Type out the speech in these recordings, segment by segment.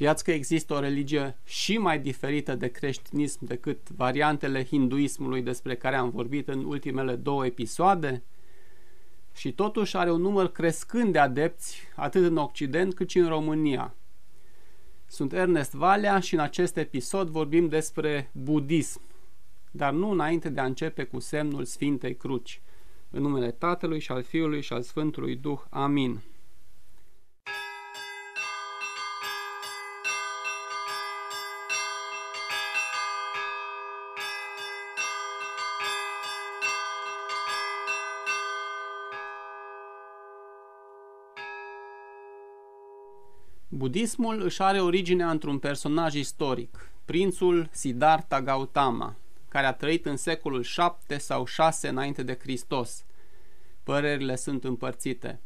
Știați că există o religie și mai diferită de creștinism decât variantele hinduismului despre care am vorbit în ultimele două episoade? Și totuși are un număr crescând de adepți, atât în Occident cât și în România. Sunt Ernest Valea și în acest episod vorbim despre budism, dar nu înainte de a începe cu semnul Sfintei Cruci. În numele Tatălui și al Fiului și al Sfântului Duh. Amin. Budismul își are originea într-un personaj istoric, prințul Siddhartha Gautama, care a trăit în secolul 7 sau 6 înainte de Hristos. Părerile sunt împărțite.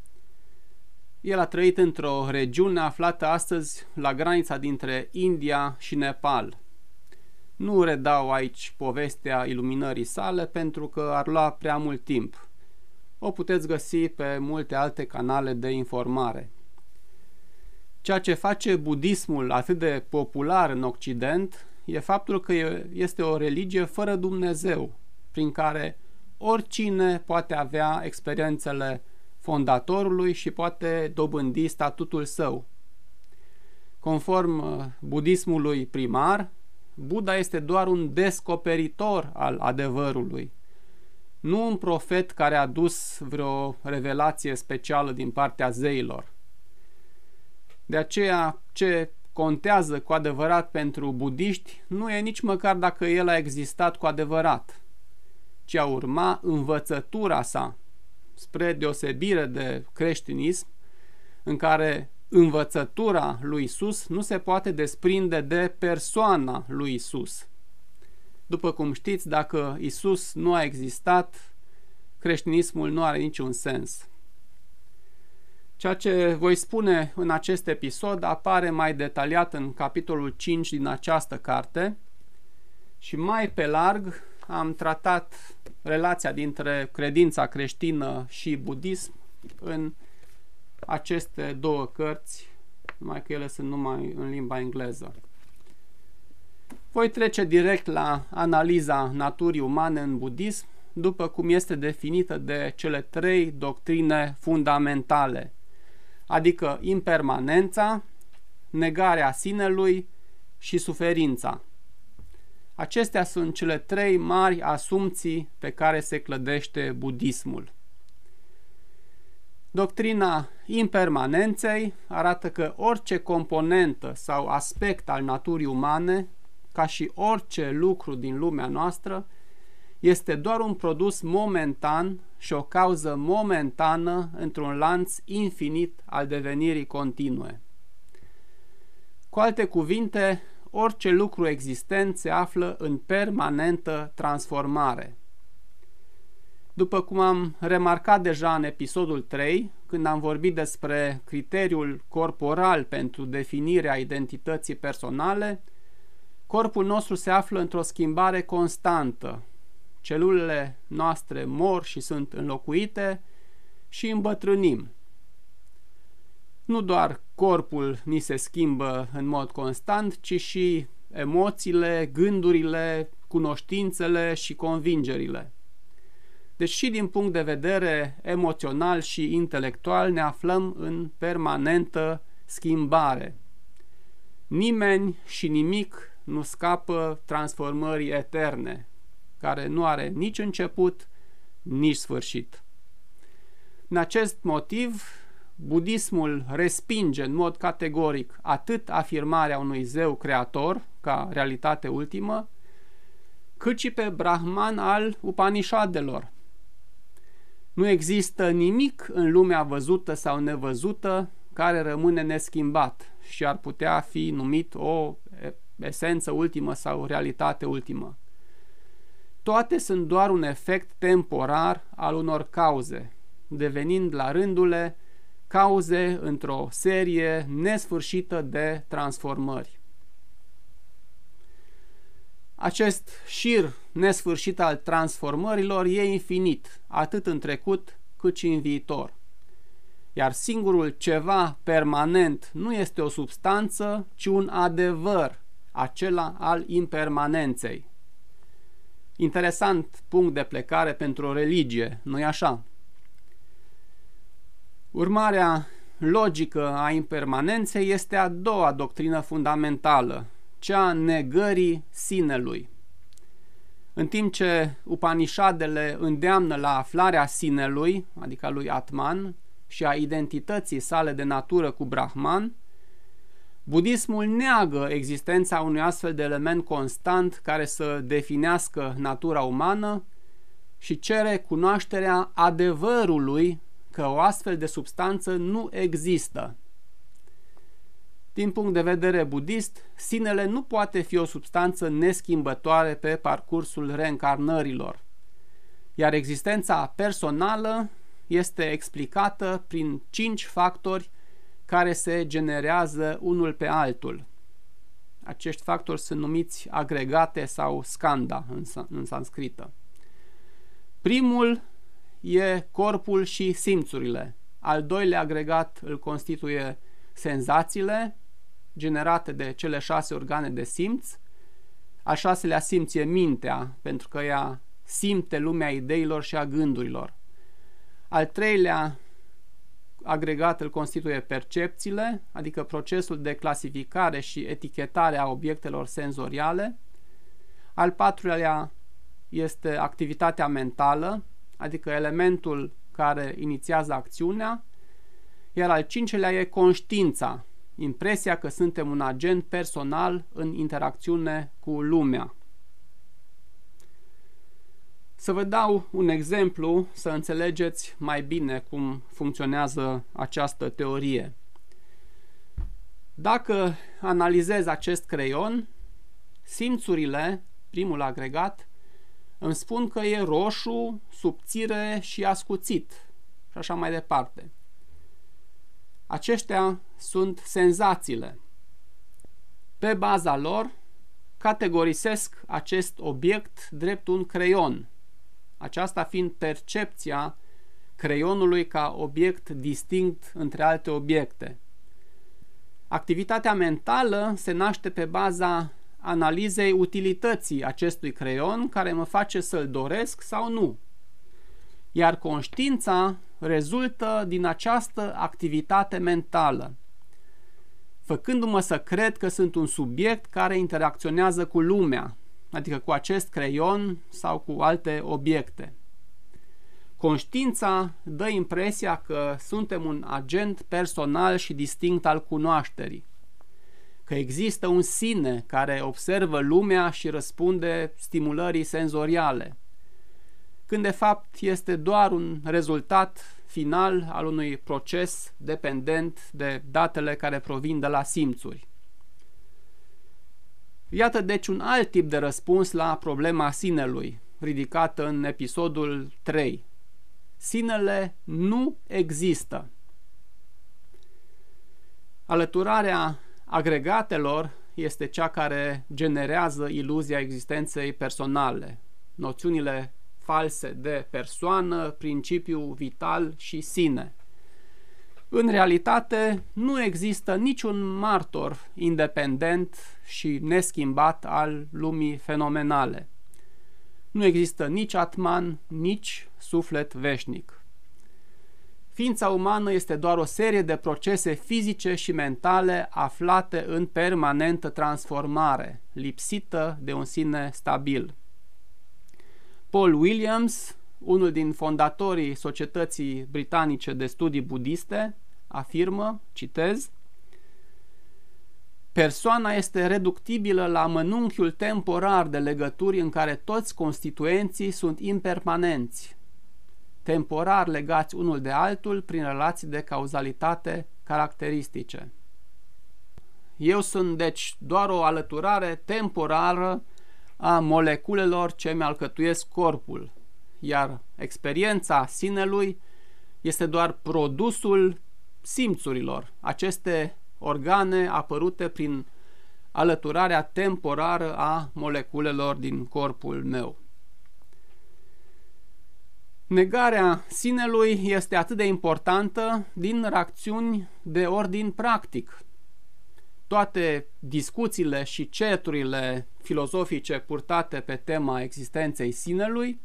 El a trăit într-o regiune aflată astăzi la granița dintre India și Nepal. Nu redau aici povestea iluminării sale pentru că ar lua prea mult timp. O puteți găsi pe multe alte canale de informare. Ceea ce face budismul atât de popular în Occident e faptul că este o religie fără Dumnezeu, prin care oricine poate avea experiențele fondatorului și poate dobândi statutul său. Conform budismului primar, Buddha este doar un descoperitor al adevărului, nu un profet care a dus vreo revelație specială din partea zeilor. De aceea, ce contează cu adevărat pentru budiști nu e nici măcar dacă el a existat cu adevărat, ci a urma învățătura sa, spre deosebire de creștinism, în care învățătura lui Isus nu se poate desprinde de persoana lui Isus. După cum știți, dacă Isus nu a existat, creștinismul nu are niciun sens. Ceea ce voi spune în acest episod apare mai detaliat în capitolul 5 din această carte și mai pe larg am tratat relația dintre credința creștină și budism în aceste două cărți, numai că ele sunt numai în limba engleză. Voi trece direct la analiza naturii umane în budism, după cum este definită de cele trei doctrine fundamentale, adică impermanența, negarea sinelui și suferința. Acestea sunt cele trei mari asumții pe care se clădește budismul. Doctrina impermanenței arată că orice componentă sau aspect al naturii umane, ca și orice lucru din lumea noastră, este doar un produs momentan și o cauză momentană într-un lanț infinit al devenirii continue. Cu alte cuvinte, orice lucru existent se află în permanentă transformare. După cum am remarcat deja în episodul 3, când am vorbit despre criteriul corporal pentru definirea identității personale, corpul nostru se află într-o schimbare constantă. Celulele noastre mor și sunt înlocuite și îmbătrânim. Nu doar corpul ni se schimbă în mod constant, ci și emoțiile, gândurile, cunoștințele și convingerile. Deci și din punct de vedere emoțional și intelectual ne aflăm în permanentă schimbare. Nimeni și nimic nu scapă transformării eterne, care nu are nici început, nici sfârșit. În acest motiv, budismul respinge în mod categoric atât afirmarea unui zeu creator, ca realitate ultimă, cât și pe Brahman al Upanishadelor. Nu există nimic în lumea văzută sau nevăzută care rămâne neschimbat și ar putea fi numit o esență ultimă sau realitate ultimă. Toate sunt doar un efect temporar al unor cauze, devenind la rândul cauze într-o serie nesfârșită de transformări. Acest șir nesfârșit al transformărilor e infinit, atât în trecut cât și în viitor. Iar singurul ceva permanent nu este o substanță, ci un adevăr, acela al impermanenței. Interesant punct de plecare pentru o religie, nu-i așa? Urmarea logică a impermanenței este a doua doctrină fundamentală, cea a negării sinelui. În timp ce Upanishadele îndeamnă la aflarea sinelui, adică a lui Atman, și a identității sale de natură cu Brahman, budismul neagă existența unui astfel de element constant care să definească natura umană și cere cunoașterea adevărului că o astfel de substanță nu există. Din punct de vedere budist, sinele nu poate fi o substanță neschimbătoare pe parcursul reîncarnărilor, iar existența personală este explicată prin 5 factori care se generează unul pe altul. Acești factori sunt numiți agregate sau skanda în sanscrită. Primul e corpul și simțurile. Al doilea agregat îl constituie senzațiile generate de cele 6 organe de simț. Al 6-lea simț e mintea, pentru că ea simte lumea ideilor și a gândurilor. Al 3-lea agregat îl constituie percepțiile, adică procesul de clasificare și etichetare a obiectelor senzoriale. Al 4-lea este activitatea mentală, adică elementul care inițiază acțiunea. Iar al 5-lea e conștiința, impresia că suntem un agent personal în interacțiune cu lumea. Să vă dau un exemplu să înțelegeți mai bine cum funcționează această teorie. Dacă analizez acest creion, simțurile, primul agregat, îmi spun că e roșu, subțire și ascuțit și așa mai departe. Aceștia sunt senzațiile. Pe baza lor, categorisesc acest obiect drept un creion, aceasta fiind percepția creionului ca obiect distinct între alte obiecte. Activitatea mentală se naște pe baza analizei utilității acestui creion, care mă face să-l doresc sau nu. Iar conștiința rezultă din această activitate mentală, făcându-mă să cred că sunt un subiect care interacționează cu lumea, adică cu acest creion sau cu alte obiecte. Conștiința dă impresia că suntem un agent personal și distinct al cunoașterii, că există un sine care observă lumea și răspunde stimulării senzoriale, când de fapt este doar un rezultat final al unui proces dependent de datele care provin de la simțuri. Iată deci un alt tip de răspuns la problema sinelui, ridicată în episodul 3. Sinele nu există. Alăturarea agregatelor este cea care generează iluzia existenței personale, noțiunile false de persoană, principiu vital și sine. În realitate, nu există niciun martor independent și neschimbat al lumii fenomenale. Nu există nici atman, nici suflet veșnic. Ființa umană este doar o serie de procese fizice și mentale aflate în permanentă transformare, lipsită de un sine stabil. Paul Williams, unul din fondatorii Societății Britanice de Studii Budiste, afirmă, citez, persoana este reductibilă la mănunchiul temporar de legături în care toți constituenții sunt impermanenți, temporar legați unul de altul prin relații de cauzalitate caracteristice. Eu sunt, deci, doar o alăturare temporară a moleculelor ce mi-alcătuiesc corpul, iar experiența sinelui este doar produsul simțurilor, aceste organe apărute prin alăturarea temporară a moleculelor din corpul meu. Negarea sinelui este atât de importantă din rațiuni de ordin practic. Toate discuțiile și certurile filozofice purtate pe tema existenței sinelui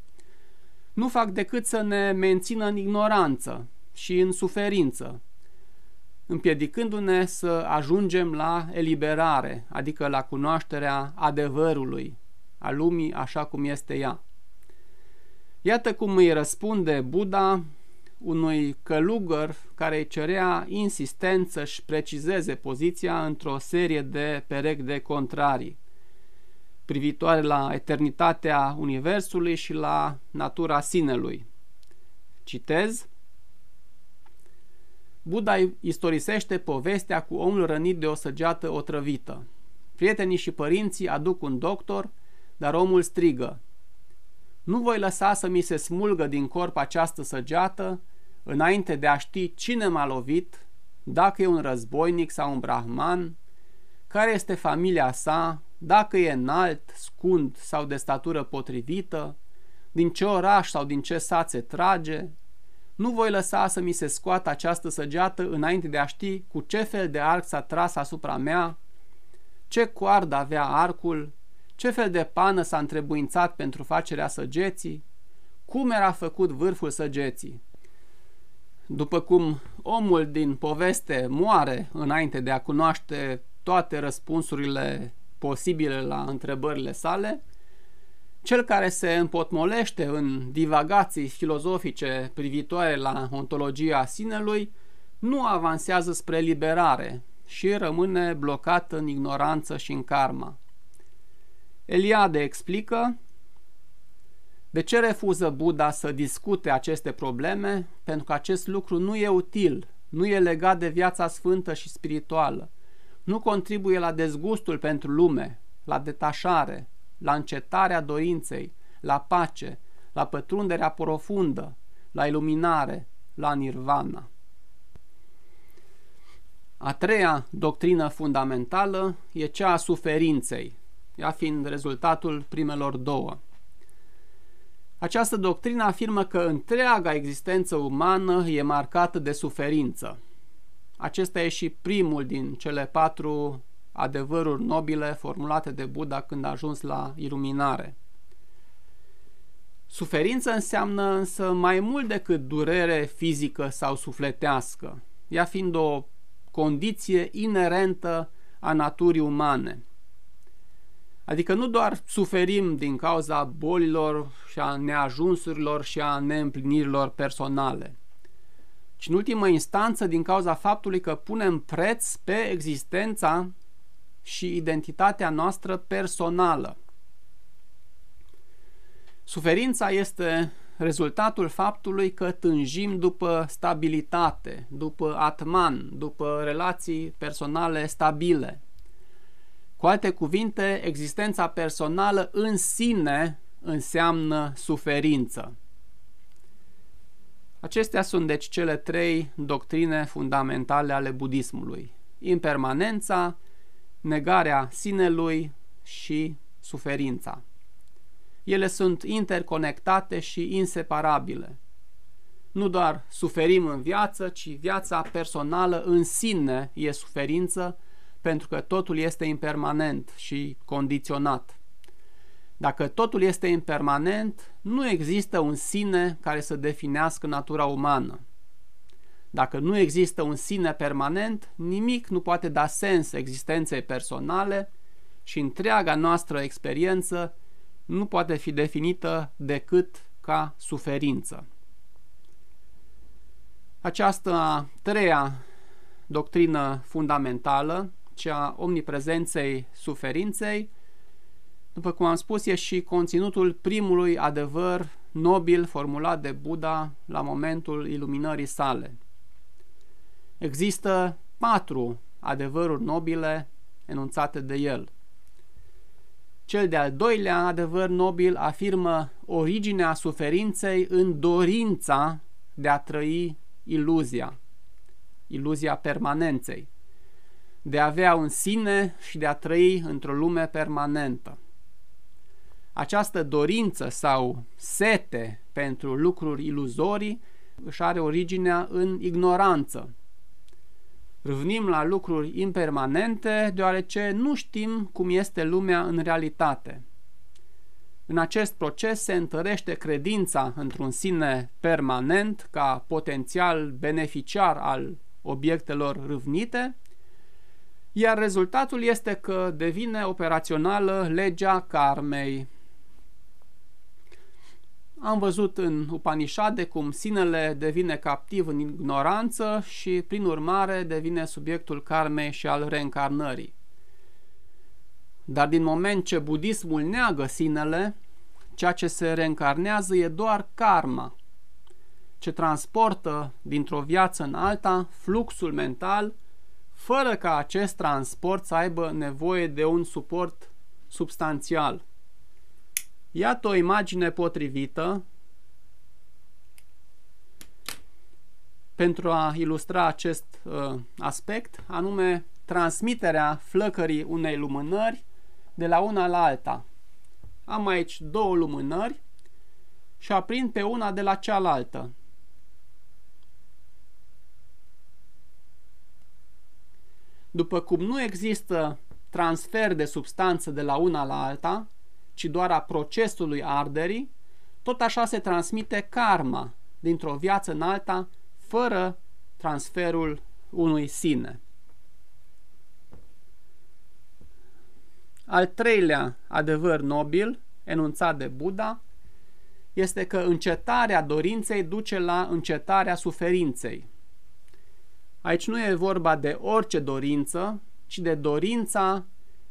nu fac decât să ne mențină în ignoranță și în suferință, împiedicându-ne să ajungem la eliberare, adică la cunoașterea adevărului, a lumii așa cum este ea. Iată cum îi răspunde Buddha unui călugăr care îi cerea insistent să-și precizeze poziția într-o serie de perechi de contrarii privitoare la eternitatea Universului și la natura sinelui. Citez. Buddha istorisește povestea cu omul rănit de o săgeată otrăvită. Prietenii și părinții aduc un doctor, dar omul strigă. Nu voi lăsa să mi se smulgă din corp această săgeată înainte de a ști cine m-a lovit, dacă e un războinic sau un brahman, care este familia sa, dacă e înalt, scund sau de statură potrivită, din ce oraș sau din ce sat se trage. Nu voi lăsa să mi se scoată această săgeată înainte de a ști cu ce fel de arc s-a tras asupra mea, ce coardă avea arcul, ce fel de pană s-a întrebuințat pentru facerea săgeții, cum era făcut vârful săgeții. După cum omul din poveste moare înainte de a cunoaște toate răspunsurile posibile la întrebările sale, cel care se împotmolește în divagații filozofice privitoare la ontologia sinelui nu avansează spre liberare și rămâne blocat în ignoranță și în karma. Eliade explică de ce refuză Buddha să discute aceste probleme, pentru că acest lucru nu e util, nu e legat de viața sfântă și spirituală, nu contribuie la dezgustul pentru lume, la detașare, la încetarea dorinței, la pace, la pătrunderea profundă, la iluminare, la nirvana. A treia doctrină fundamentală e cea a suferinței, ea fiind rezultatul primelor două. Această doctrină afirmă că întreaga existență umană e marcată de suferință. Acesta e și primul din cele patru adevăruri nobile formulate de Buddha când a ajuns la iluminare. Suferință înseamnă însă mai mult decât durere fizică sau sufletească, ea fiind o condiție inerentă a naturii umane. Adică nu doar suferim din cauza bolilor și a neajunsurilor și a neîmplinirilor personale, ci în ultimă instanță din cauza faptului că punem preț pe existența și identitatea noastră personală. Suferința este rezultatul faptului că tânjim după stabilitate, după atman, după relații personale stabile. Cu alte cuvinte, existența personală în sine înseamnă suferință. Acestea sunt deci cele trei doctrine fundamentale ale budismului: impermanența, negarea sinelui și suferința. Ele sunt interconectate și inseparabile. Nu doar suferim în viață, ci viața personală în sine e suferință, pentru că totul este impermanent și condiționat. Dacă totul este impermanent, nu există un sine care să definească natura umană. Dacă nu există un sine permanent, nimic nu poate da sens existenței personale și întreaga noastră experiență nu poate fi definită decât ca suferință. Aceasta a treia doctrină fundamentală, cea omniprezenței suferinței, după cum am spus, e și conținutul primului adevăr nobil formulat de Buddha la momentul iluminării sale. Există patru adevăruri nobile enunțate de el. Cel de-al doilea adevăr nobil afirmă originea suferinței în dorința de a trăi iluzia, iluzia permanenței, de a avea un sine și de a trăi într-o lume permanentă. Această dorință sau sete pentru lucruri iluzorii își are originea în ignoranță. Râvnim la lucruri impermanente deoarece nu știm cum este lumea în realitate. În acest proces se întărește credința într-un sine permanent ca potențial beneficiar al obiectelor râvnite, iar rezultatul este că devine operațională legea karmei. Am văzut în Upanishade cum sinele devine captiv în ignoranță și, prin urmare, devine subiectul karmei și al reîncarnării. Dar din moment ce budismul neagă sinele, ceea ce se reîncarnează e doar karma, ce transportă dintr-o viață în alta fluxul mental, fără ca acest transport să aibă nevoie de un suport substanțial. Iată o imagine potrivită pentru a ilustra acest aspect, anume transmiterea flăcării unei lumânări de la una la alta. Am aici două lumânări și aprind pe una de la cealaltă. După cum nu există transfer de substanță de la una la alta, ci doar a procesului arderii, tot așa se transmite karma dintr-o viață în alta, fără transferul unui sine. Al treilea adevăr nobil, enunțat de Buddha, este că încetarea dorinței duce la încetarea suferinței. Aici nu e vorba de orice dorință, ci de dorința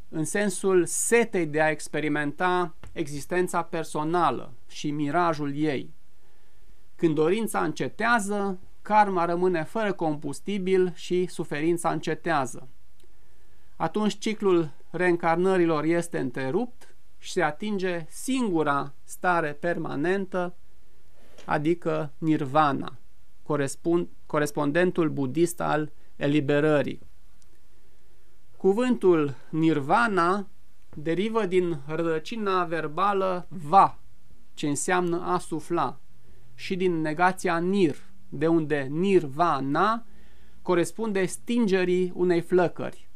în sensul setei de a experimenta existența personală și mirajul ei. Când dorința încetează, karma rămâne fără combustibil și suferința încetează. Atunci ciclul reîncarnărilor este întrerupt și se atinge singura stare permanentă, adică nirvana, corespondentul budist al eliberării. Cuvântul nirvana derivă din rădăcina verbală va, ce înseamnă a sufla, și din negația nir, de unde nirvana corespunde stingerii unei flăcări.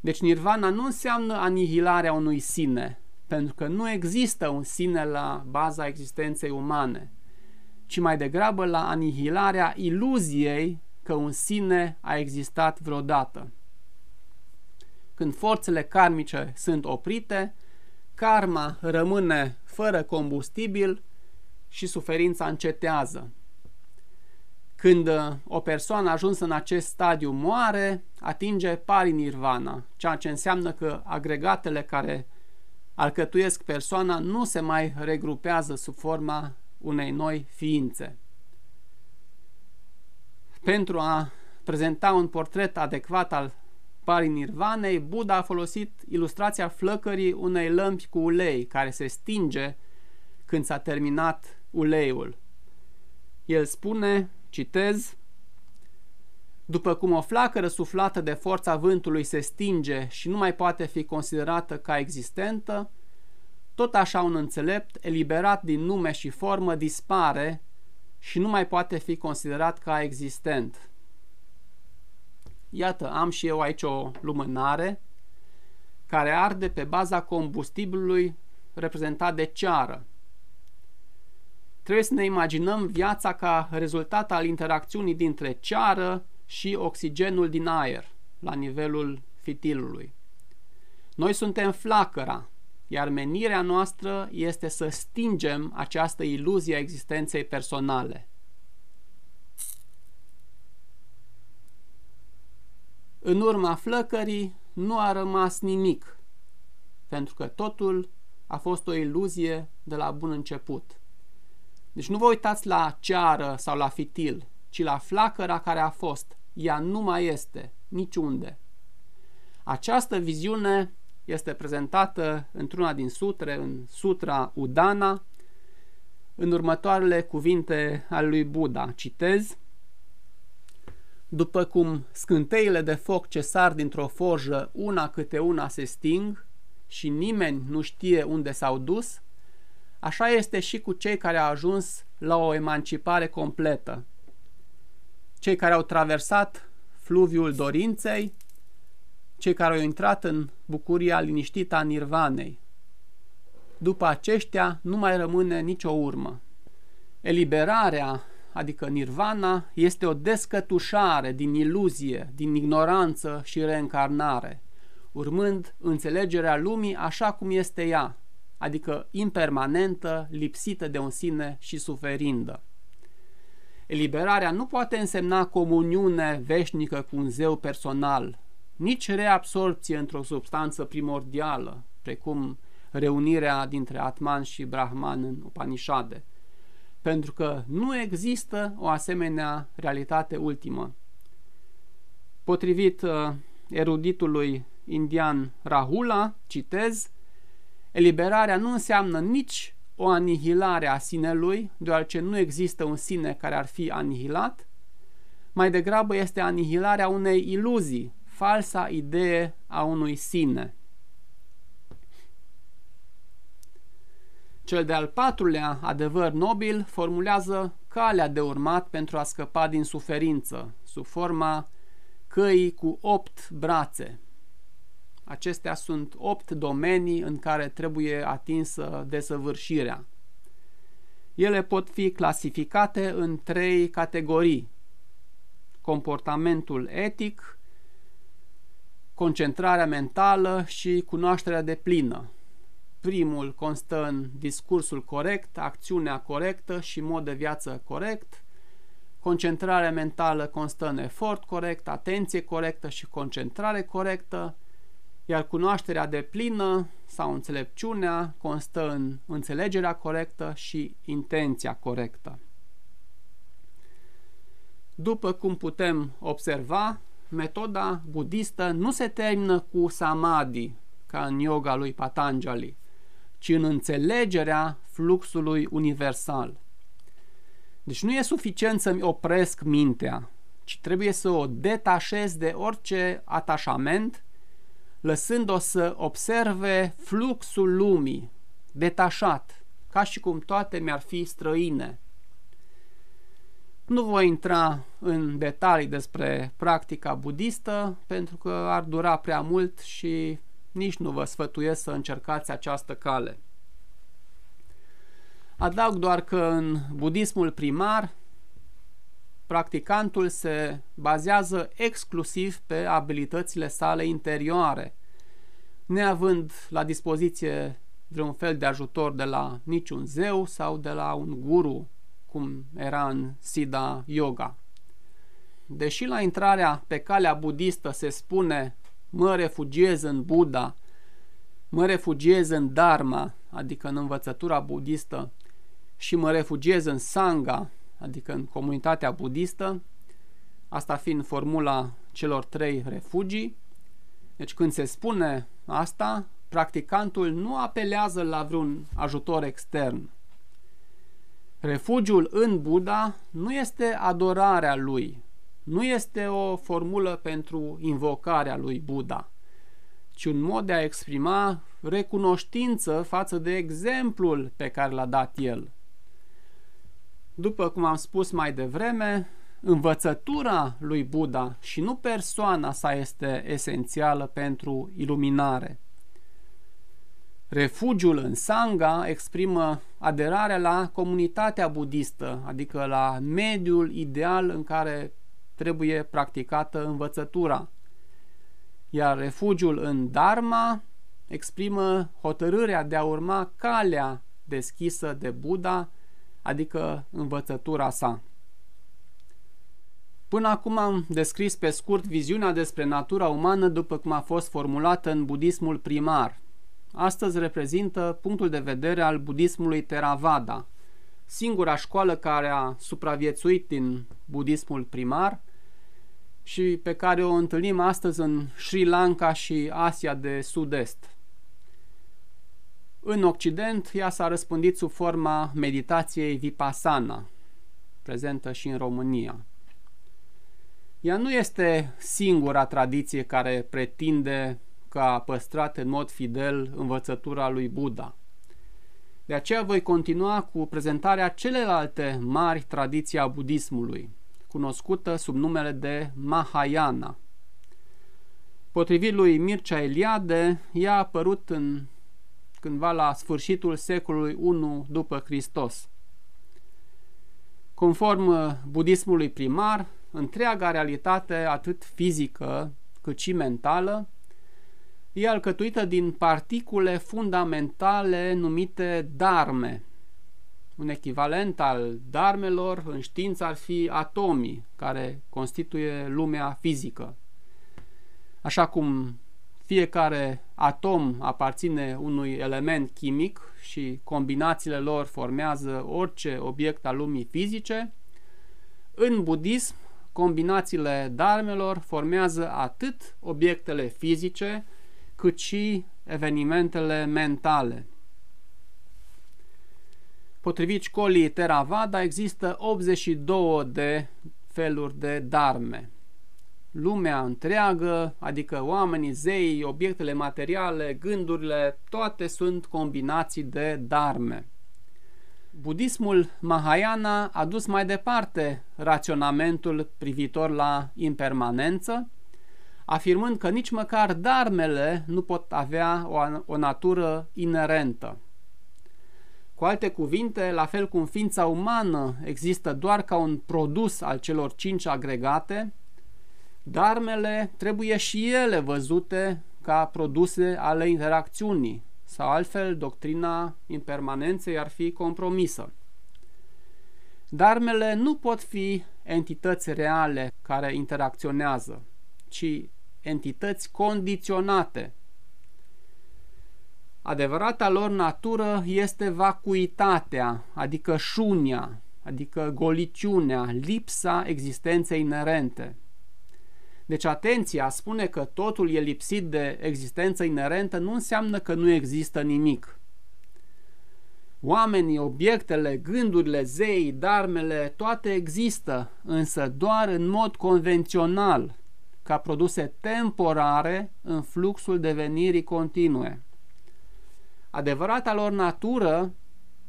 Deci nirvana nu înseamnă anihilarea unui sine, pentru că nu există un sine la baza existenței umane, ci mai degrabă la anihilarea iluziei că un sine a existat vreodată. Când forțele karmice sunt oprite, karma rămâne fără combustibil și suferința încetează. Când o persoană ajunsă în acest stadiu moare, atinge parinirvana, ceea ce înseamnă că agregatele care alcătuiesc persoana nu se mai regrupează sub forma unei noi ființe. Pentru a prezenta un portret adecvat al parinirvanei, Buddha a folosit ilustrația flăcării unei lămpi cu ulei, care se stinge când s-a terminat uleiul. El spune, citez, după cum o flacără suflată de forța vântului se stinge și nu mai poate fi considerată ca existentă, tot așa un înțelept, eliberat din nume și formă, dispare și nu mai poate fi considerat ca existent. Iată, am și eu aici o lumânare care arde pe baza combustibilului reprezentat de ceară. Trebuie să ne imaginăm viața ca rezultat al interacțiunii dintre ceară și oxigenul din aer, la nivelul fitilului. Noi suntem flacăra, iar menirea noastră este să stingem această iluzie a existenței personale. În urma flăcării nu a rămas nimic, pentru că totul a fost o iluzie de la bun început. Deci nu vă uitați la ceară sau la fitil, ci la flacăra care a fost. Ea nu mai este, niciunde. Această viziune este prezentată într-una din sutre, în Sutra Udana, în următoarele cuvinte ale lui Buddha. Citez. După cum scânteile de foc ce sar dintr-o forjă una câte una se sting, și nimeni nu știe unde s-au dus, așa este și cu cei care au ajuns la o emancipare completă. Cei care au traversat fluviul dorinței, cei care au intrat în bucuria liniștită a nirvanei. După aceștia nu mai rămâne nicio urmă. Eliberarea, adică nirvana, este o descătușare din iluzie, din ignoranță și reîncarnare, urmând înțelegerea lumii așa cum este ea, adică impermanentă, lipsită de un sine și suferindă. Eliberarea nu poate însemna comuniune veșnică cu un zeu personal, nici reabsorpție într-o substanță primordială, precum reunirea dintre Atman și Brahman în Upanishade, pentru că nu există o asemenea realitate ultimă. Potrivit eruditului indian Rahula, citez, eliberarea nu înseamnă nici o anihilare a sinelui, deoarece nu există un sine care ar fi anihilat, mai degrabă este anihilarea unei iluzii, falsa idee a unui sine. Cel de-al patrulea adevăr nobil formulează calea de urmat pentru a scăpa din suferință, sub forma căii cu 8 brațe. Acestea sunt 8 domenii în care trebuie atinsă desăvârșirea. Ele pot fi clasificate în 3 categorii: comportamentul etic, concentrarea mentală și cunoașterea deplină. Primul constă în discursul corect, acțiunea corectă și mod de viață corect. Concentrarea mentală constă în efort corect, atenție corectă și concentrare corectă. Iar cunoașterea deplină sau înțelepciunea constă în înțelegerea corectă și intenția corectă. După cum putem observa, metoda budistă nu se termină cu samadhi, ca în yoga lui Patanjali, ci în înțelegerea fluxului universal. Deci nu e suficient să-mi opresc mintea, ci trebuie să o detașez de orice atașament, lăsând-o să observe fluxul lumii, detașat, ca și cum toate mi-ar fi străine. Nu voi intra în detalii despre practica budistă, pentru că ar dura prea mult și nici nu vă sfătuiesc să încercați această cale. Adaug doar că în budismul primar, practicantul se bazează exclusiv pe abilitățile sale interioare, neavând la dispoziție vreun fel de ajutor de la niciun zeu sau de la un guru, cum era în Siddha Yoga. Deși la intrarea pe calea budistă se spune mă refugiez în Buddha, mă refugiez în dharma, adică în învățătura budistă, și mă refugiez în sangha, adică în comunitatea budistă, asta fiind formula celor 3 refugii. Deci când se spune asta, practicantul nu apelează la vreun ajutor extern. Refugiul în Buddha nu este adorarea lui, nu este o formulă pentru invocarea lui Buddha, ci un mod de a exprima recunoștință față de exemplul pe care l-a dat el. După cum am spus mai devreme, învățătura lui Buddha și nu persoana sa este esențială pentru iluminare. Refugiul în sangha exprimă aderarea la comunitatea budistă, adică la mediul ideal în care trebuie practicată învățătura. Iar refugiul în dharma exprimă hotărârea de a urma calea deschisă de Buddha, adică învățătura sa. Până acum am descris pe scurt viziunea despre natura umană după cum a fost formulată în budismul primar. Astăzi reprezintă punctul de vedere al budismului Theravada, singura școală care a supraviețuit din budismul primar și pe care o întâlnim astăzi în Sri Lanka și Asia de Sud-Est. În Occident, ea s-a răspândit sub forma meditației Vipassana, prezentă și în România. Ea nu este singura tradiție care pretinde că a păstrat în mod fidel învățătura lui Buddha. De aceea voi continua cu prezentarea celelalte mari tradiții a budismului, cunoscută sub numele de Mahayana. Potrivit lui Mircea Eliade, ea a apărut cândva la sfârșitul secolului I după Hristos. Conform budismului primar, întreaga realitate, atât fizică cât și mentală, e alcătuită din particule fundamentale numite dharme. Un echivalent al dharmelor în știință ar fi atomii, care constituie lumea fizică. Așa cum fiecare atom aparține unui element chimic și combinațiile lor formează orice obiect al lumii fizice, în budism, combinațiile dharmelor formează atât obiectele fizice, cât și evenimentele mentale. Potrivit școlii Theravada, există 82 de feluri de dharme. Lumea întreagă, adică oamenii, zeii, obiectele materiale, gândurile, toate sunt combinații de dharme. Budismul Mahayana a dus mai departe raționamentul privitor la impermanență, afirmând că nici măcar dharmele nu pot avea o natură inerentă. Cu alte cuvinte, la fel cum ființa umană există doar ca un produs al celor 5 agregate, dharmele trebuie și ele văzute ca produse ale interacțiunii, sau altfel doctrina impermanenței ar fi compromisă. Dharmele nu pot fi entități reale care interacționează, ci entități condiționate. Adevărata lor natură este vacuitatea, adică shunya, adică goliciunea, lipsa existenței inerente. Deci atenția, spune că totul e lipsit de existență inerentă nu înseamnă că nu există nimic. Oamenii, obiectele, gândurile, zeii, dharmele, toate există, însă doar în mod convențional, ca produse temporare în fluxul devenirii continue. Adevărata lor natură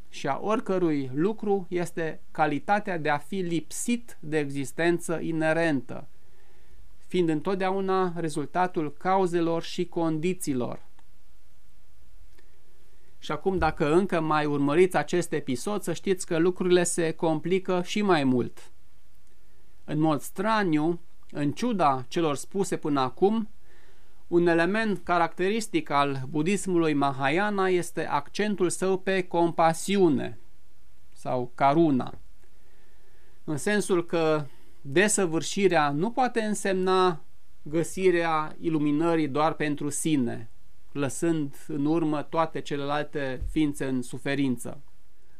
și a oricărui lucru este calitatea de a fi lipsit de existență inerentă, fiind întotdeauna rezultatul cauzelor și condițiilor. Și acum, dacă încă mai urmăriți acest episod, să știți că lucrurile se complică și mai mult. În mod straniu, în ciuda celor spuse până acum, un element caracteristic al budismului Mahayana este accentul său pe compasiune sau karuna, în sensul că desăvârșirea nu poate însemna găsirea iluminării doar pentru sine, lăsând în urmă toate celelalte ființe în suferință.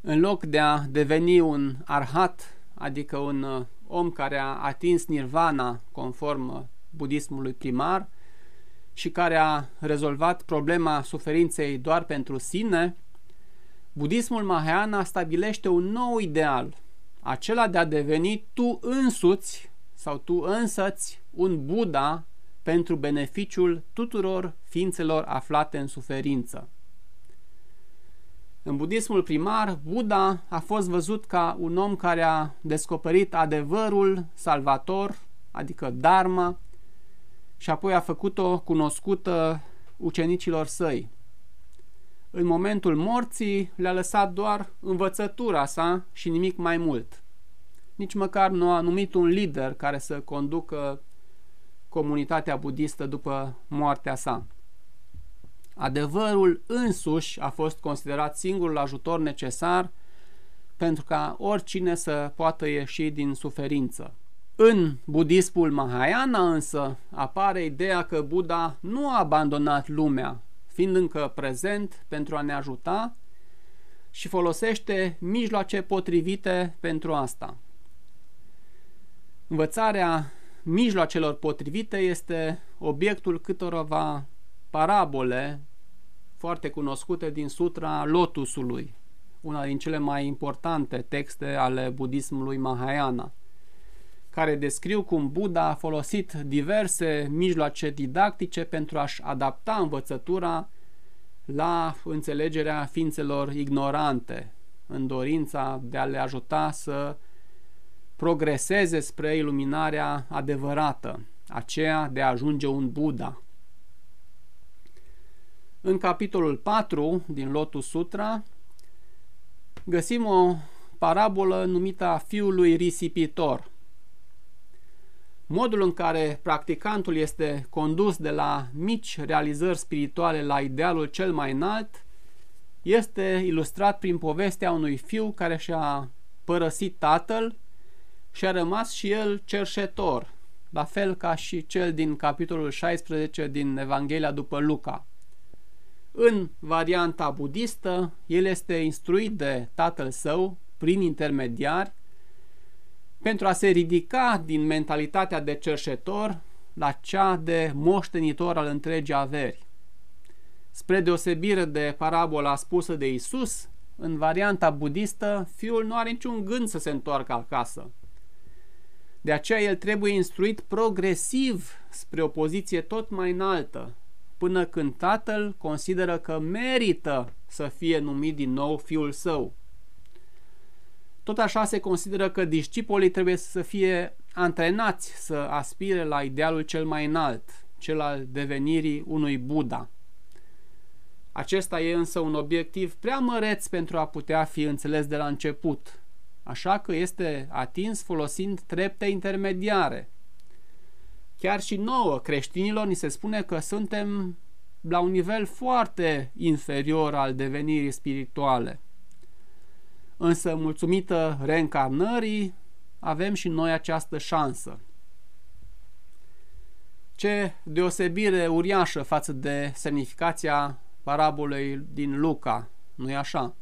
În loc de a deveni un arhat, adică un om care a atins nirvana conform budismului primar și care a rezolvat problema suferinței doar pentru sine, budismul Mahayana stabilește un nou ideal, acela de a deveni tu însuți sau tu însăți un Buddha pentru beneficiul tuturor ființelor aflate în suferință. În budismul primar, Buddha a fost văzut ca un om care a descoperit adevărul salvator, adică dharma, și apoi a făcut-o cunoscută ucenicilor săi. În momentul morții le-a lăsat doar învățătura sa și nimic mai mult. Nici măcar nu a numit un lider care să conducă comunitatea budistă după moartea sa. Adevărul însuși a fost considerat singurul ajutor necesar pentru ca oricine să poată ieși din suferință. În budismul Mahayana însă apare ideea că Buddha nu a abandonat lumea, fiind încă prezent pentru a ne ajuta și folosește mijloace potrivite pentru asta. Învățarea mijloacelor potrivite este obiectul câtorva parabole foarte cunoscute din Sutra Lotusului, una din cele mai importante texte ale budismului Mahayana, care descriu cum Buddha a folosit diverse mijloace didactice pentru a-și adapta învățătura la înțelegerea ființelor ignorante, în dorința de a le ajuta să progreseze spre iluminarea adevărată, aceea de a ajunge un Buddha. În capitolul 4 din Lotus Sutra găsim o parabolă numită a fiului risipitor. Modul în care practicantul este condus de la mici realizări spirituale la idealul cel mai înalt este ilustrat prin povestea unui fiu care și-a părăsit tatăl și a rămas și el cerșetor, la fel ca și cel din capitolul 16 din Evanghelia după Luca. În varianta budistă, el este instruit de tatăl său prin intermediari pentru a se ridica din mentalitatea de cerșetor la cea de moștenitor al întregii averi. Spre deosebire de parabola spusă de Isus, în varianta budistă, fiul nu are niciun gând să se întoarcă acasă. De aceea el trebuie instruit progresiv spre o poziție tot mai înaltă, până când tatăl consideră că merită să fie numit din nou fiul său. Tot așa se consideră că discipolii trebuie să fie antrenați să aspire la idealul cel mai înalt, cel al devenirii unui Buddha. Acesta e însă un obiectiv prea măreț pentru a putea fi înțeles de la început, așa că este atins folosind trepte intermediare. Chiar și nouă, creștinilor, ni se spune că suntem la un nivel foarte inferior al devenirii spirituale. Însă, mulțumită reîncarnării, avem și noi această șansă. Ce deosebire uriașă față de semnificația parabolei din Luca, nu-i așa?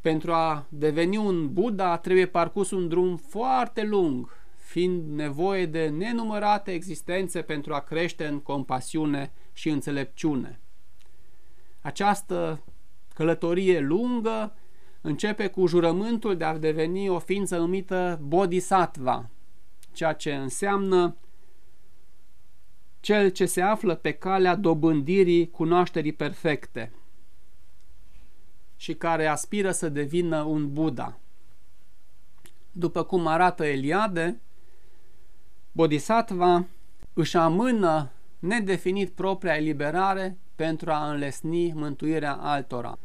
Pentru a deveni un Buddha trebuie parcurs un drum foarte lung, fiind nevoie de nenumărate existențe pentru a crește în compasiune și înțelepciune. Această călătorie lungă începe cu jurământul de a deveni o ființă numită Bodhisattva, ceea ce înseamnă cel ce se află pe calea dobândirii cunoașterii perfecte și care aspiră să devină un Buddha. După cum arată Eliade, Bodhisattva își amână nedefinit propria eliberare pentru a înlesni mântuirea altora.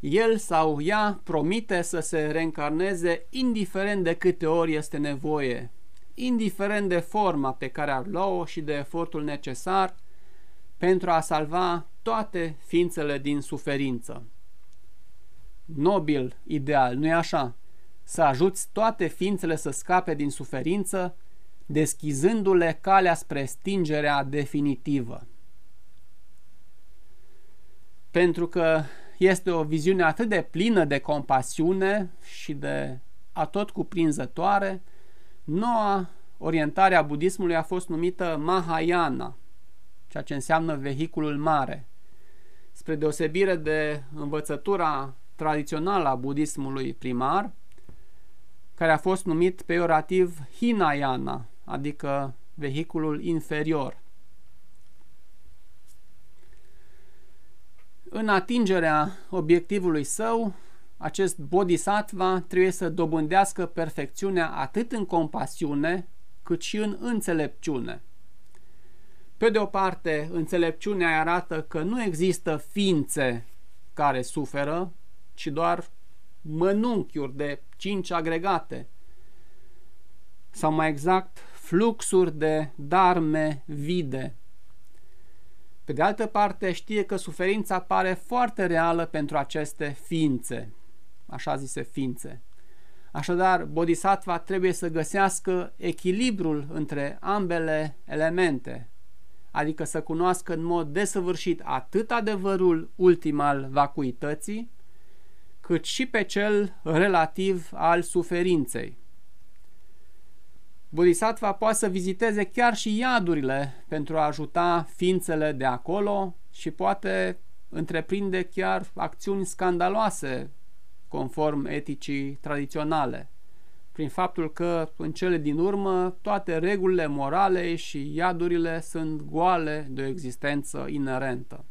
El sau ea promite să se reîncarneze indiferent de câte ori este nevoie, indiferent de forma pe care ar lua-o și de efortul necesar pentru a salva toate ființele din suferință. Nobil ideal, nu-i așa? Să ajuți toate ființele să scape din suferință, deschizându-le calea spre stingerea definitivă. Pentru că este o viziune atât de plină de compasiune și de atot cuprinzătoare, noua orientare a budismului a fost numită Mahayana, ceea ce înseamnă vehiculul mare. Spre deosebire de învățătura tradițională a budismului primar, care a fost numit peiorativ Hinayana, adică vehiculul inferior. În atingerea obiectivului său, acest Bodhisattva trebuie să dobândească perfecțiunea atât în compasiune, cât și în înțelepciune. Pe de o parte, înțelepciunea arată că nu există ființe care suferă, ci doar mănunchiuri de 5 agregate, sau mai exact, fluxuri de dharme vide. Pe de altă parte, știe că suferința pare foarte reală pentru aceste ființe, așa zise ființe. Așadar, Bodhisattva trebuie să găsească echilibrul între ambele elemente, adică să cunoască în mod desăvârșit atât adevărul ultim al vacuității, cât și pe cel relativ al suferinței. Bodhisattva poate să viziteze chiar și iadurile pentru a ajuta ființele de acolo și poate întreprinde chiar acțiuni scandaloase conform eticii tradiționale, prin faptul că, în cele din urmă, toate regulile morale și iadurile sunt goale de o existență inerentă.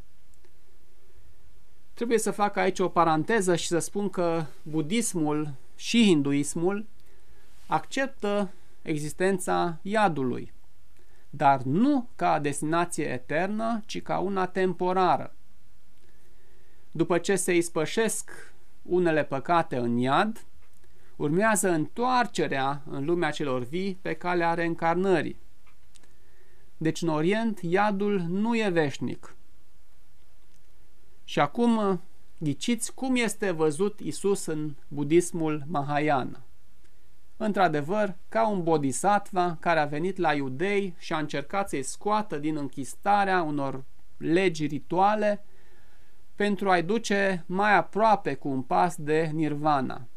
Trebuie să fac aici o paranteză și să spun că budismul și hinduismul acceptă existența iadului, dar nu ca destinație eternă, ci ca una temporară. După ce se ispășesc unele păcate în iad, urmează întoarcerea în lumea celor vii pe calea reîncarnării. Deci în Orient iadul nu e veșnic. Și acum ghiciți cum este văzut Isus în budismul Mahayana. Într-adevăr, ca un bodhisattva care a venit la iudei și a încercat să-i scoată din închistarea unor legi rituale pentru a-i duce mai aproape cu un pas de nirvana.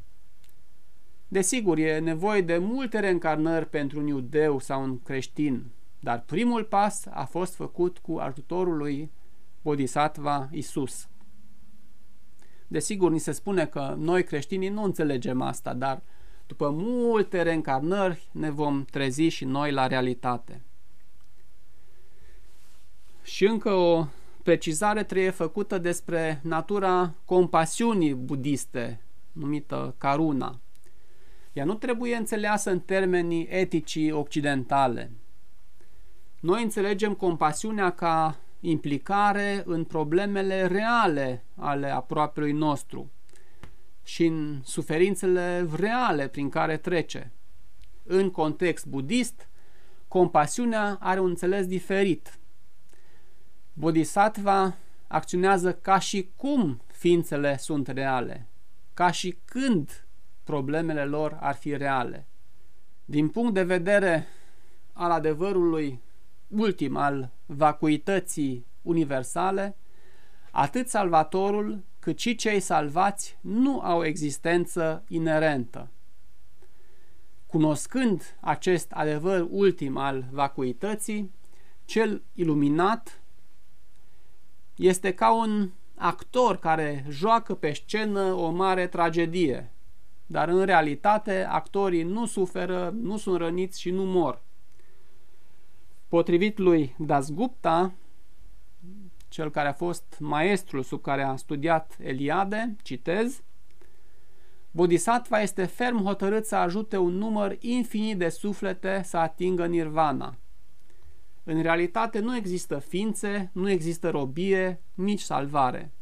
Desigur, e nevoie de multe reîncarnări pentru un iudeu sau un creștin, dar primul pas a fost făcut cu ajutorul lui Bodhisattva Isus. Desigur, ni se spune că noi creștinii nu înțelegem asta, dar după multe reîncarnări ne vom trezi și noi la realitate. Și încă o precizare trebuie făcută despre natura compasiunii budiste, numită karuna. Ea nu trebuie înțeleasă în termenii eticii occidentale. Noi înțelegem compasiunea ca implicare în problemele reale ale aproapelui nostru și în suferințele reale prin care trece. În context budist, compasiunea are un înțeles diferit. Bodhisattva acționează ca și cum ființele sunt reale, ca și când problemele lor ar fi reale. Din punct de vedere al adevărului ultim, al vacuității universale, atât salvatorul cât și cei salvați nu au existență inerentă. Cunoscând acest adevăr ultim al vacuității, cel iluminat este ca un actor care joacă pe scenă o mare tragedie, dar în realitate actorii nu suferă, nu sunt răniți și nu mor. Potrivit lui Dasgupta, cel care a fost maestrul sub care a studiat Eliade, citez: Bodhisattva este ferm hotărât să ajute un număr infinit de suflete să atingă nirvana. În realitate nu există ființe, nu există robie, nici salvare.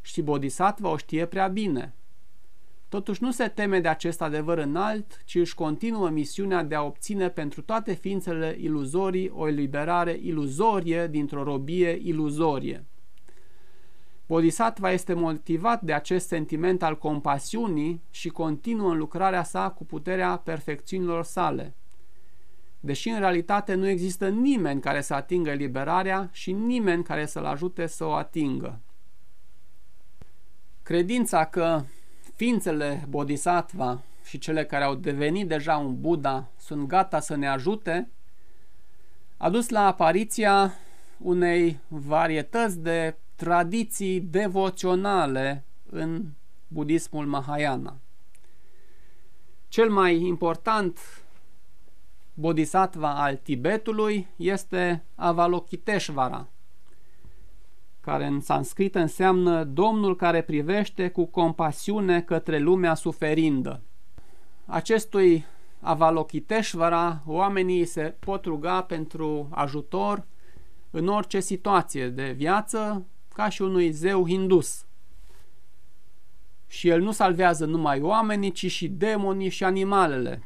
Și Bodhisattva o știe prea bine. Totuși nu se teme de acest adevăr înalt, ci își continuă misiunea de a obține pentru toate ființele iluzorii o eliberare iluzorie dintr-o robie iluzorie. Bodhisattva este motivat de acest sentiment al compasiunii și continuă în lucrarea sa cu puterea perfecțiunilor sale. Deși în realitate nu există nimeni care să atingă eliberarea și nimeni care să-l ajute să o atingă. Credința că ființele bodhisattva și cele care au devenit deja un Buddha sunt gata să ne ajute a dus la apariția unei varietăți de tradiții devoționale în budismul Mahayana. Cel mai important bodhisattva al Tibetului este Avalokiteshvara, care în sanscrită înseamnă Domnul care privește cu compasiune către lumea suferindă. Acestui Avalokiteshvara oamenii se pot ruga pentru ajutor în orice situație de viață, ca și unui zeu hindus. Și el nu salvează numai oamenii, ci și demonii și animalele.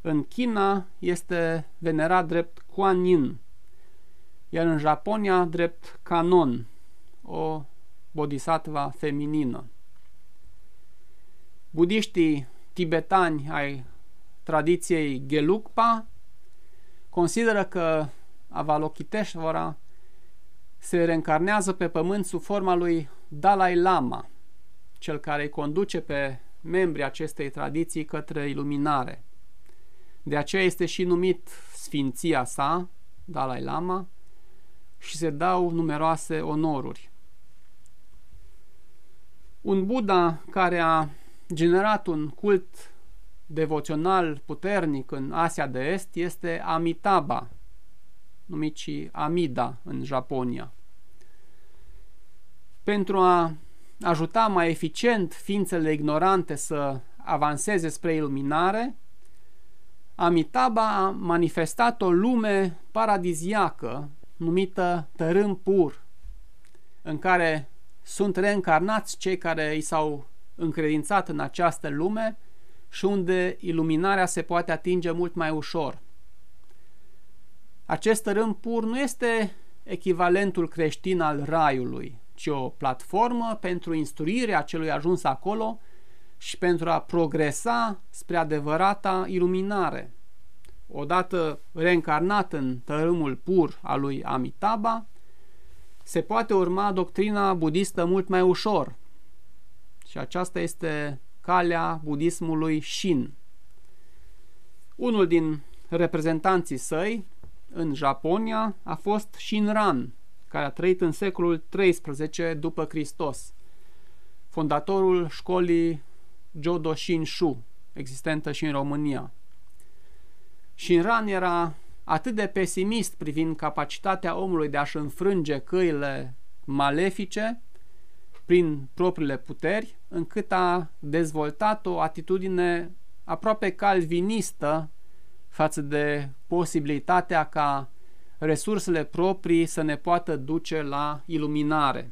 În China este venerat drept Kuan Yin, iar în Japonia drept Kanon, o bodhisattva feminină. Budiștii tibetani ai tradiției Gelugpa consideră că Avalokiteshvara se reîncarnează pe pământ sub forma lui Dalai Lama, cel care îi conduce pe membrii acestei tradiții către iluminare. De aceea este și numit sfinția sa, Dalai Lama, și se dau numeroase onoruri. Un Buddha care a generat un cult devoțional puternic în Asia de Est este Amitabha, numit și Amida în Japonia. Pentru a ajuta mai eficient ființele ignorante să avanseze spre iluminare, Amitabha a manifestat o lume paradiziacă numită Tărâm Pur, în care sunt reîncarnați cei care i s-au încredințat în această lume și unde iluminarea se poate atinge mult mai ușor. Acest Tărâm Pur nu este echivalentul creștin al raiului, ci o platformă pentru instruirea celui ajuns acolo și pentru a progresa spre adevărata iluminare. Odată reîncarnat în Tărâmul Pur al lui Amitabha, se poate urma doctrina budistă mult mai ușor. Și aceasta este calea budismului Shin. Unul din reprezentanții săi în Japonia a fost Shinran, care a trăit în secolul XIII după Hristos, fondatorul școlii Jodo Shinshu, existentă și în România. Shinran era atât de pesimist privind capacitatea omului de a-și înfrânge căile malefice prin propriile puteri, încât a dezvoltat o atitudine aproape calvinistă față de posibilitatea ca resursele proprii să ne poată duce la iluminare.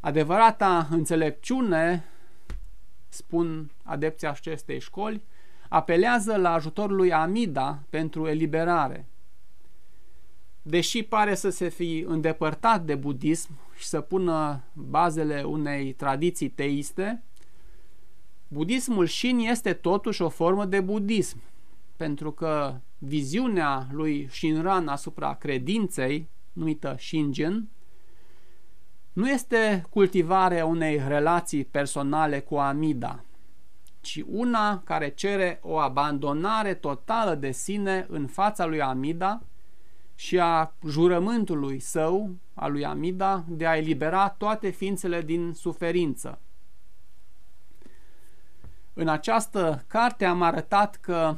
Adevărata înțelepciune, spun adepții acestei școli, apelează la ajutorul lui Amida pentru eliberare. Deși pare să se fi îndepărtat de budism și să pună bazele unei tradiții teiste, budismul Shin este totuși o formă de budism, pentru că viziunea lui Shinran asupra credinței, numită Shinjin, nu este cultivarea unei relații personale cu Amida, ci una care cere o abandonare totală de sine în fața lui Amida și a jurământului său, a lui Amida, de a elibera toate ființele din suferință. În această carte am arătat că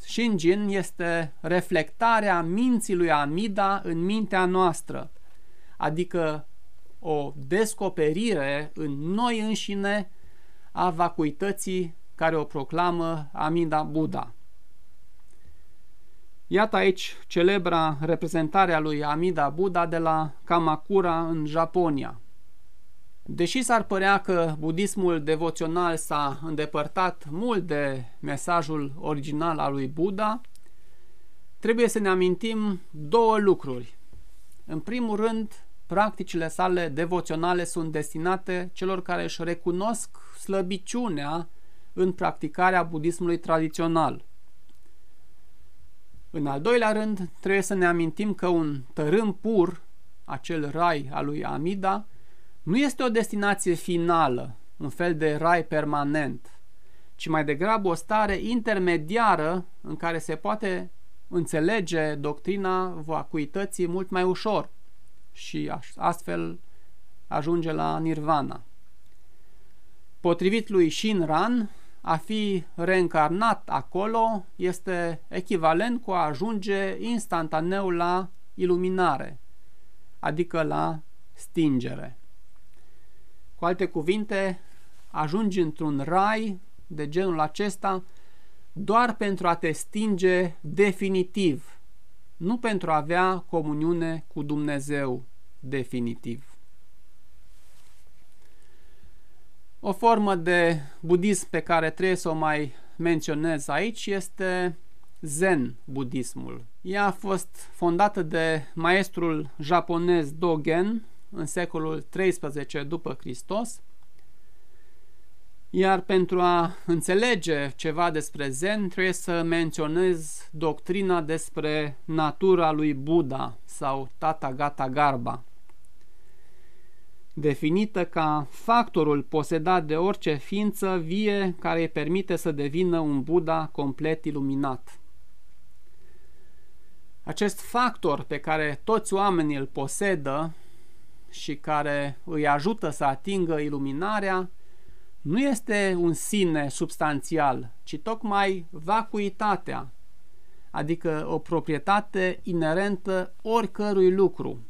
Shinjin este reflectarea minții lui Amida în mintea noastră, adică o descoperire în noi înșine a vacuității care o proclamă Amida Buddha. Iată aici celebra reprezentare a lui Amida Buddha de la Kamakura în Japonia. Deși s-ar părea că budismul devoțional s-a îndepărtat mult de mesajul original al lui Buddha, trebuie să ne amintim două lucruri. În primul rând, practicile sale devoționale sunt destinate celor care își recunosc slăbiciunea în practicarea budismului tradițional. În al doilea rând, trebuie să ne amintim că un Tărâm Pur, acel rai al lui Amida, nu este o destinație finală, un fel de rai permanent, ci mai degrabă o stare intermediară în care se poate înțelege doctrina vacuității mult mai ușor și astfel ajunge la nirvana. Potrivit lui Shinran, a fi reîncarnat acolo este echivalent cu a ajunge instantaneu la iluminare, adică la stingere. Cu alte cuvinte, ajungi într-un rai de genul acesta doar pentru a te stinge definitiv, nu pentru a avea comuniune cu Dumnezeu definitiv. O formă de budism pe care trebuie să o mai menționez aici este Zen budismul. Ea a fost fondată de maestrul japonez Dogen în secolul XIII după Hristos, iar pentru a înțelege ceva despre Zen trebuie să menționez doctrina despre natura lui Buddha sau Tathagatagarbha, definită ca factorul posedat de orice ființă vie care îi permite să devină un Buddha complet iluminat. Acest factor pe care toți oamenii îl posedă și care îi ajută să atingă iluminarea nu este un sine substanțial, ci tocmai vacuitatea, adică o proprietate inerentă oricărui lucru.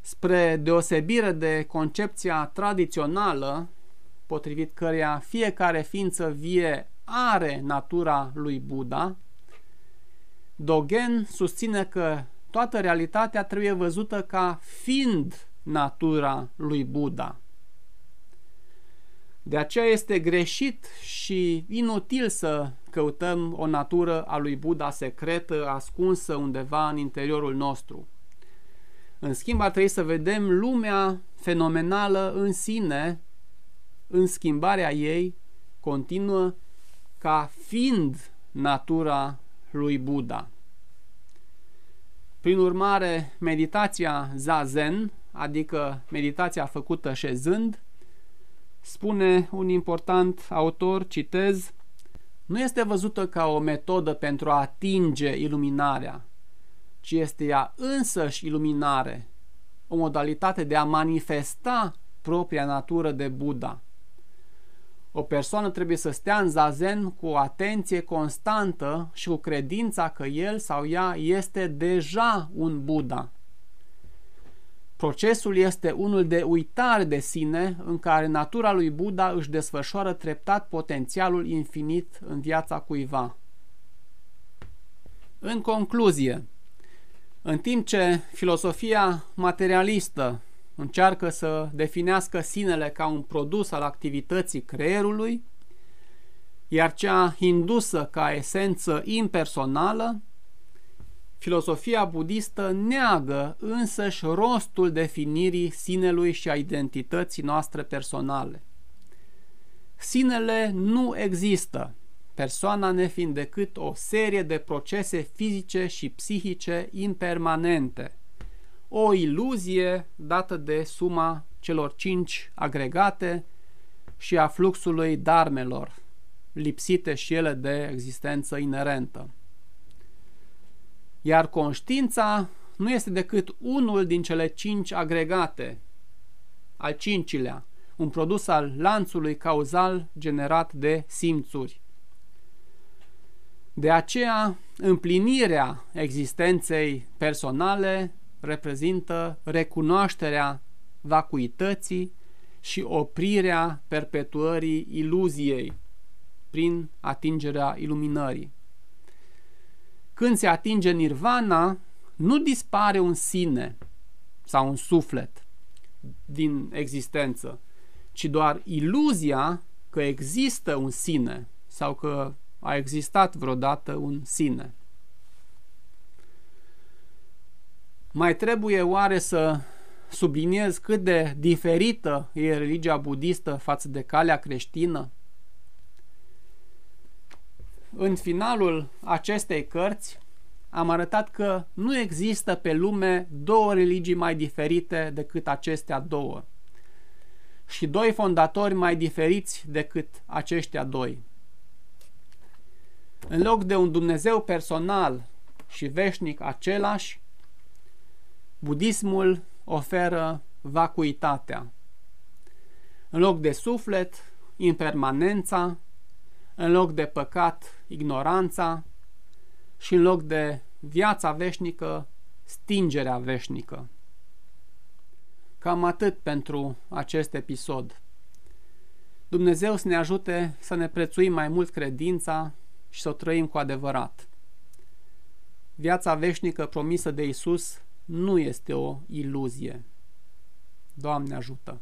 Spre deosebire de concepția tradițională, potrivit căreia fiecare ființă vie are natura lui Buddha, Dogen susține că toată realitatea trebuie văzută ca fiind natura lui Buddha. De aceea este greșit și inutil să căutăm o natură a lui Buddha secretă, ascunsă undeva în interiorul nostru. În schimb, ar trebui să vedem lumea fenomenală în sine, în schimbarea ei continuă, ca fiind natura lui Buddha. Prin urmare, meditația zazen, adică meditația făcută șezând, spune un important autor, citez, nu este văzută ca o metodă pentru a atinge iluminarea, ci este ea însăși iluminare, o modalitate de a manifesta propria natură de Buddha. O persoană trebuie să stea în zazen cu o atenție constantă și cu credința că el sau ea este deja un Buddha. Procesul este unul de uitare de sine, în care natura lui Buddha își desfășoară treptat potențialul infinit în viața cuiva. În concluzie, în timp ce filosofia materialistă încearcă să definească sinele ca un produs al activității creierului, iar cea hindusă ca esență impersonală, filosofia budistă neagă însăși rostul definirii sinelui și a identității noastre personale. Sinele nu există, persoana nefiind decât o serie de procese fizice și psihice impermanente, o iluzie dată de suma celor 5 agregate și a fluxului dharmelor, lipsite și ele de existență inerentă. Iar conștiința nu este decât unul din cele 5 agregate, al 5-lea, un produs al lanțului cauzal generat de simțuri. De aceea, împlinirea existenței personale reprezintă recunoașterea vacuității și oprirea perpetuării iluziei prin atingerea iluminării. Când se atinge nirvana, nu dispare un sine sau un suflet din existență, ci doar iluzia că există un sine sau că a existat vreodată un sine. Mai trebuie oare să subliniez cât de diferită e religia budistă față de calea creștină? În finalul acestei cărți am arătat că nu există pe lume două religii mai diferite decât acestea două și doi fondatori mai diferiți decât aceștia doi. În loc de un Dumnezeu personal și veșnic același, budismul oferă vacuitatea. În loc de suflet, impermanența, în loc de păcat, ignoranța și în loc de viața veșnică, stingerea veșnică. Cam atât pentru acest episod. Dumnezeu să ne ajute să ne prețuim mai mult credința și să o trăim cu adevărat. Viața veșnică promisă de Isus nu este o iluzie. Doamne ajută!